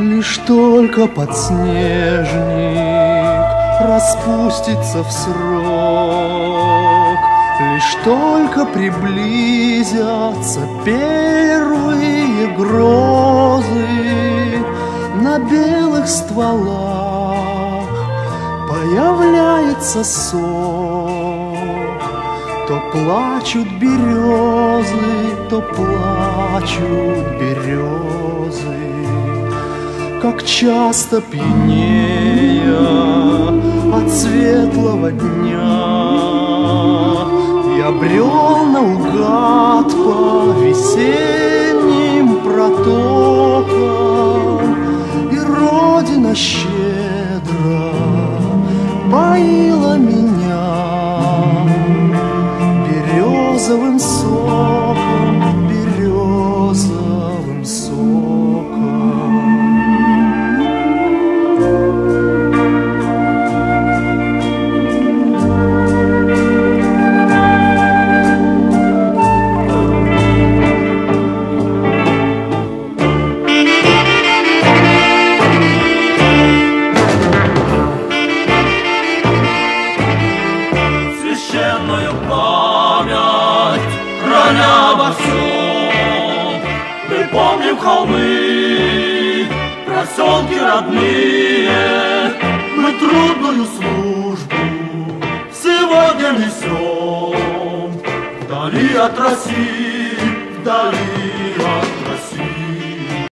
Лишь только подснежник распустится в срок, лишь только приблизятся первые грозы, на белых стволах появляется сок. То плачут березы, то плачут березы, как часто пьянея от светлого дня я брел наугад по весенним протокам, и Родина щедро поила меня березовым соком, березовым соком. Холмы, проселки родные, мы трудную службу сегодня несем. Вдали от России, вдали